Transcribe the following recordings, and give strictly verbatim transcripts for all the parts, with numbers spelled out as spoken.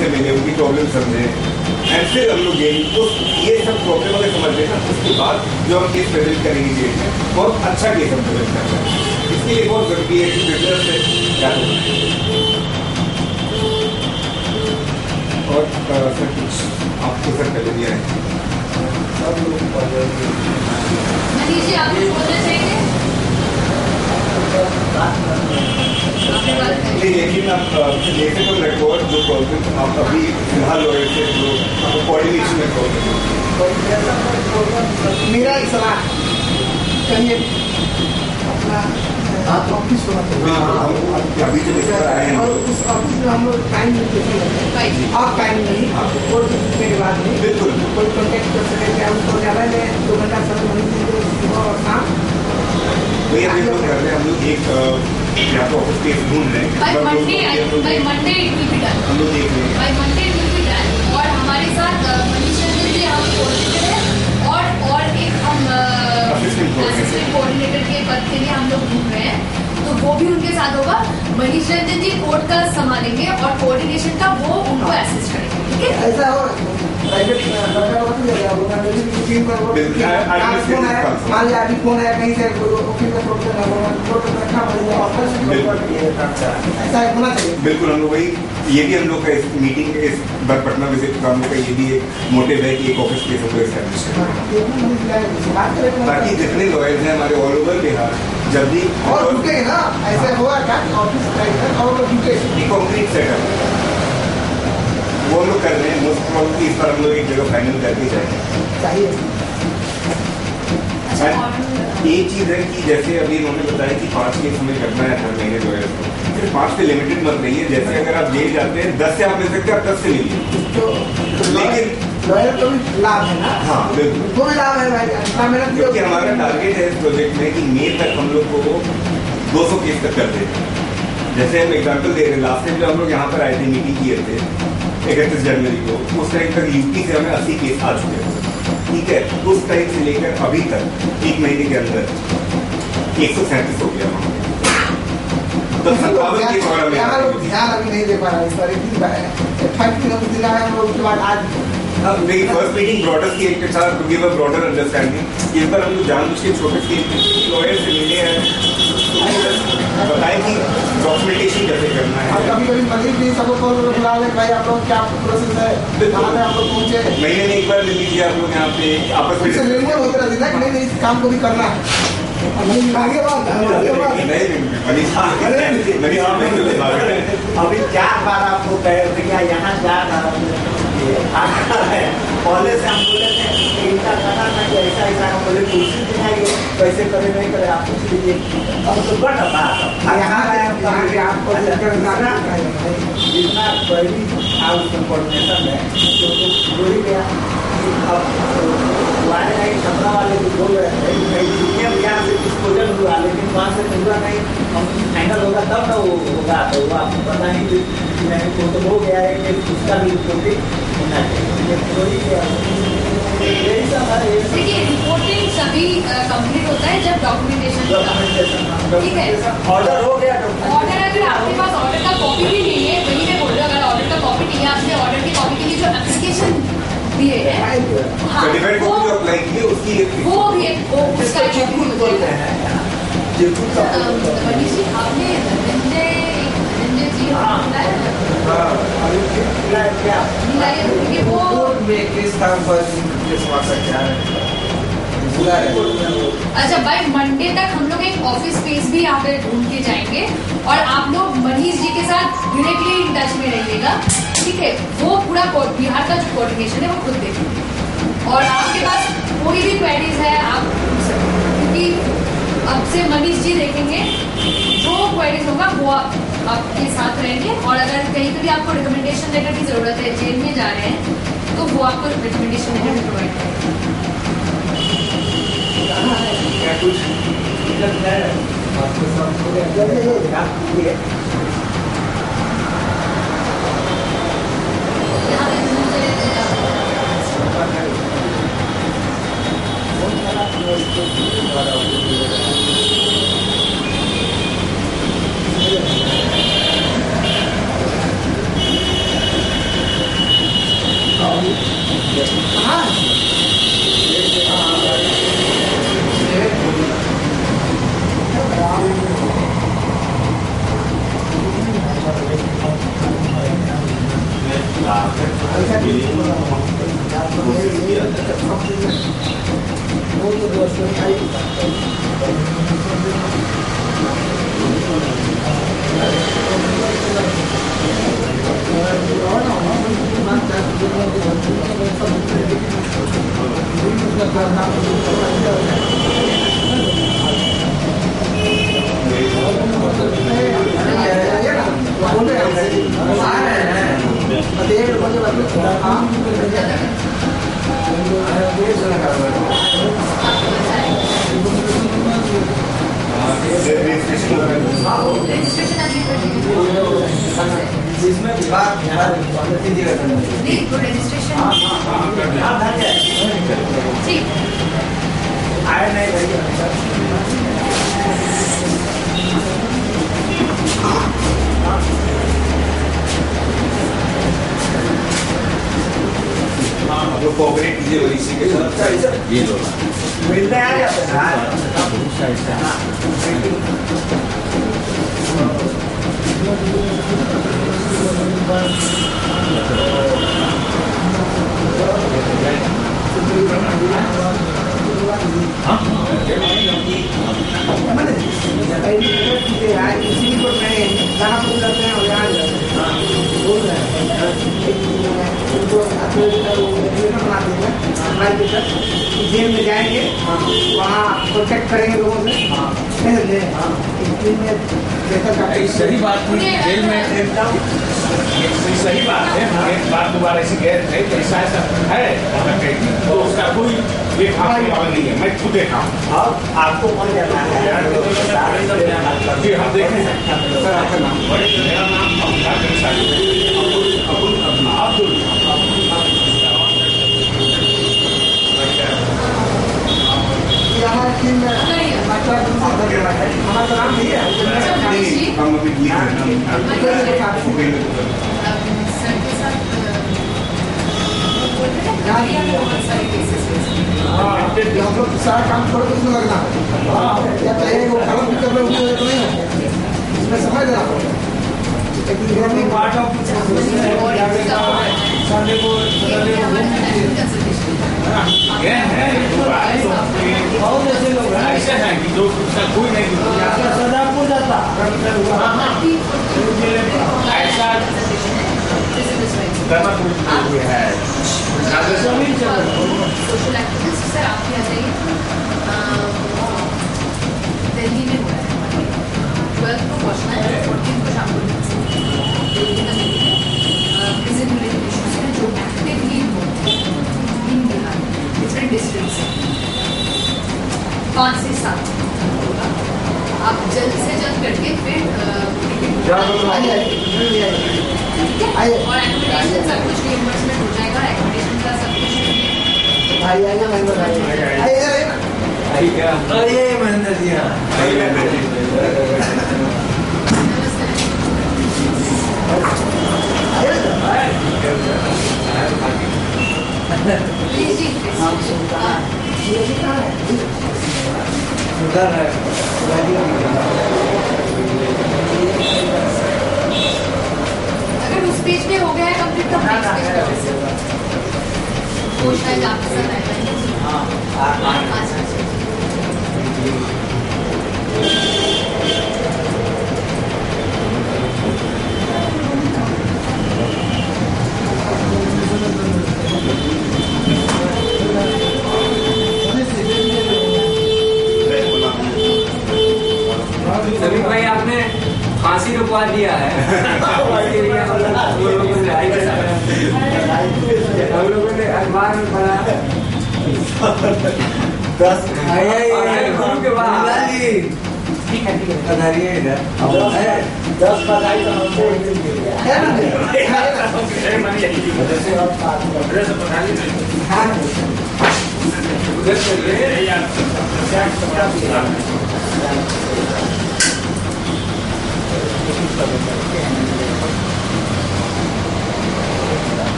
से मिले, उनकी प्रॉब्लम समझे एंड फिर हम लोग ये सब प्रॉब्लम अगर समझ लेना उसके बाद जो हम केस प्रेजेंट करेंगे जेल में बहुत अच्छा केस हम प्रेजेंट करना है। इसके लिए बहुत जरूरी है कि बिजनेस से क्या होना है। और सर कुछ आपको सर पहले दिया है सब लोग लेकिन आप लेकिन तो रिकॉर्ड जो प्रॉब्लम आप अभी फिलहाल हो रहे थे जो कोऑर्डिनेशन में प्रॉब्लम मेरा ही सवाल कहिए अपना आप ऑफिस होना अभी जो लेकर आए हैं और उस ऑफिस में हम लोग टाइम नहीं आप टाइम नहीं और मेरे बाद में बिल्कुल कोई कॉन्टेक्ट कर सके क्या उसको ज़्यादा मैं दो घंटा सर महीने और शाम वही हम लोग कर रहे हैं। हम लोग एक या तो ऑफिस के रूम में by Monday by Monday it will be done. हम लोग देख लेंगे by Monday it will be done. और हमारे साथ मनीषा जी भी हम कोऑर्डिनेटर हैं और और एक हम असिस्टेंट कोऑर्डिनेटर के पद के लिए हम लोग घूम रहे हैं तो वो भी उनके साथ होगा। मनीष रंजन जी कोर्ट का संभालेंगे और कोऑर्डिनेशन का वो उनको असिस्ट करेंगे। ठीक है ऐसा और प्राइवेट सरकार होती है या गवर्नमेंट की टीम पर वो मान लिया अभी फोन आया कहीं से ओके का प्रॉब्लम है कोर्ट में रखा पड़ेगा ऑफिस में अच्छा ऐसा होना चाहिए। बिल्कुल हम लोग वही ये भी हम लोग का इस मीटिंग इस पटना विजिट का हम लोग का ये भी एक मोटिव है कि एक ऑफिस के ऊपर एस्टैब्लिश करना ताकि जितने लॉयर्स हैं हमारे ऑल ओवर बिहार जल्दी और रुके ना ऐसे हुआ क्या ऑफिस और रुके कॉन्क्रीट सेटअप वो लोग कर रहे हैं। मोस्ट प्रॉब्लम इस पर हम लोग एक जगह फाइनल करके जाएंगे। एक चीज़ है कि जैसे अभी उन्होंने बताया कि पाँच केस हमें करना है हर महीने दो हज़ार को सिर्फ पाँच पे लिमिटेड मत रही है। जैसे अगर आप जेल जाते हैं दस से आप ले सकते हैं आप दस से लीजिए लेकिन लॉयर को भी लाभ है ना। हाँ बिल्कुल कोई लाभ है भाई क्योंकि हमारा टारगेट है इस प्रोजेक्ट में कि मई तक हम लोग को दो सौ केस तक कर देते हैं। जैसे हम एग्जाम्पल दे रहे हैं लास्ट टाइम जो हम लोग यहाँ पर आए थे मीटिंग किए थे इकतीस जनवरी को उस टाइम तक यूपी से हमें अस्सी केस आ चुके हैं। ठीक है उस टाइम से लेकर अभी तक एक महीने के अंदर एक सौ सैंतीस हो गया। तो यहाँ लोग ध्यान अभी नहीं दे पा रहा है इस पर एक फैक्ट दिला है हम लोग उसके बाद आज मेरी फर्स्ट मीटिंग ब्रॉडर की एक के साथ to give a broader understanding इस पर हम लोग जानबूझ के छोटे लॉयर से मिले हैं बताएं कि डॉक्यूमेंटेशन कैसे करना है। कभी कभी मरीज भी सब लोग बुला ले भाई आप लोग क्या प्रोसेस है कहाँ पे आप लोग पहुँचे महीने एक बार ले लीजिए आप लोग यहाँ पे आपस में रिमोट होता रहती है कि नहीं इस काम को भी करना है आगे बात अभी चार बार आपको कहे थे क्या यहाँ चार बार पहले से हम बोले थे इनका कहना था कि ऐसा ऐसा हम बोले कुर्सी दिखाइए कैसे करे नहीं करे आप कुछ लीजिए अब तो बड़ा बात यहाँ आपको जितना पहली हाउस कोऑर्डिनेशन है तो जुड़ी गया वाले नहीं खतरा वाले जो बोल रहे हैं यहाँ से डिस्पोजल हुआ लेकिन वहाँ से पूरा नहीं हम फाइनल होगा तब ना वो होगा तो वो आपको पता नहीं कि नहीं वो तो हो गया है कि उसका भी रिपोर्टिंग होना चाहिए यही सब है। देखिए रिपोर्टिंग सभी कंप्लीट होता है जब डॉक्यूमेंटेशन ठीक है ऑर्डर हो गया ऑर्डर अगर आपके पास ऑर्डर का कॉपी भी नहीं है वही मैं बोल रहा हूँ अगर ऑर्डर का कॉपी नहीं है आपने ऑर्डर की कॉपी के लिए जो एप्लीकेशन सर्टिफिकेट कॉपी अप्लाई की उसकी वो भी है वो उसका चिपकूट बोल रहे हैं चिपकूट का मनीष जी आपने धनंजय धनंजय जी हाँ मिला है क्या मिला है क्योंकि वो कोर्ट में किस काम पर किस वास्ता क्या है अच्छा भाई मंडे तक हम लोग एक ऑफिस स्पेस भी यहाँ पे ढूंढ के जाएंगे और आप लोग मनीष जी के साथ डायरेक्टली इन टच में रहिएगा। ठीक है वो पूरा बिहार का जो कोऑर्डिनेशन है वो खुद देखेंगे और आपके पास कोई भी क्वेरीज है आप पूछ सकते हैं क्योंकि अब से मनीष जी देखेंगे जो क्वेरीज होगा वो आपके साथ रहेंगे और अगर कहीं पर भी आपको रिकमेंडेशन लेटर की जरूरत है जेल में जा रहे हैं तो वो आपको रिकमेंडेशन लेटर प्रोवाइड करेंगे। क्या कुछ दिक्कत है आपके साथ हो गया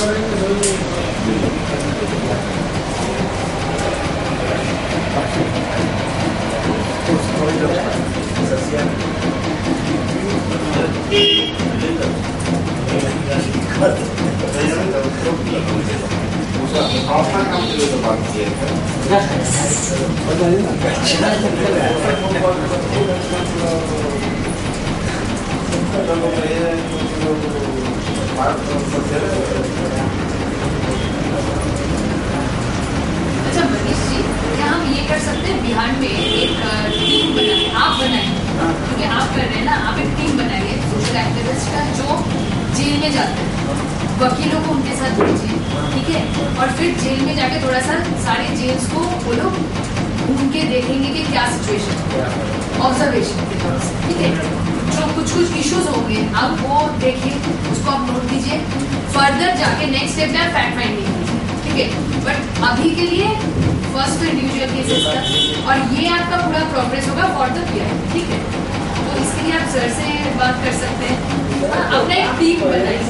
अच्छा मनीष जी, क्या हम ये कर सकते हैं बिहार में एक टीम बनाए, आप बनाए, क्योंकि आप कर रहे हैं ना, आप एक टीम बनाइए सोशल एक्टिविस्ट का जो जेल में जाते हैं, वकीलों को उनके साथ भेजिए, ठीक है, और फिर जेल में जाके थोड़ा सा सारे जेल्स को वो लोग घूम के देखेंगे कि क्या सिचुएशन, ऑब्जर्वेशन के तौर से, ठीक है, जो कुछ कुछ इश्यूज होंगे आप वो देखिए, उसको आप नोट कीजिए, फर्दर जाके नेक्स्ट स्टेप में फैक्ट फाइंडिंग, ठीक है, बट अभी के लिए फर्स्ट इंडिविजुअल केसेस का, और ये आपका पूरा प्रोग्रेस होगा फॉर द पीआई, ठीक है, तो इसके लिए आप सर से बात कर सकते हैं, अपना एक टीम बनाइए,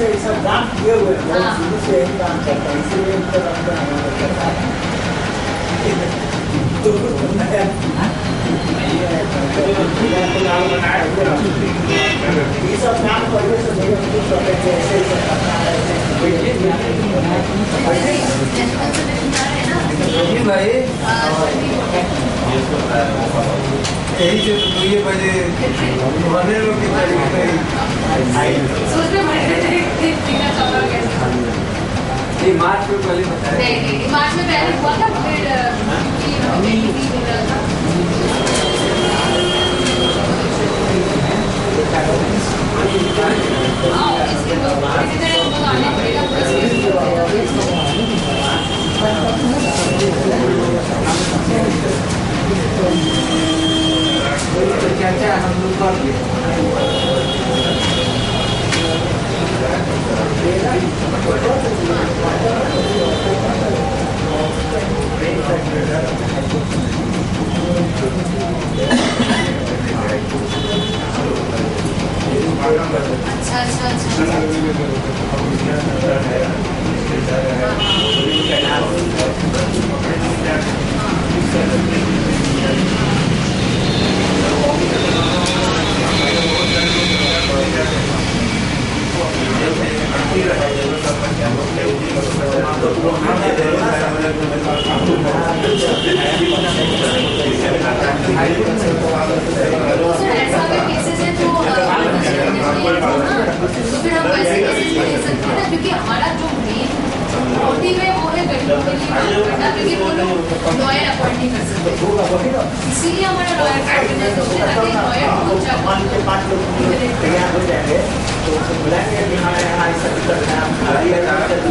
मार्च में पहले बताया, नहीं नहीं मार्च में पहले हुआ था, इसीलिए हमारा लॉयर लॉयर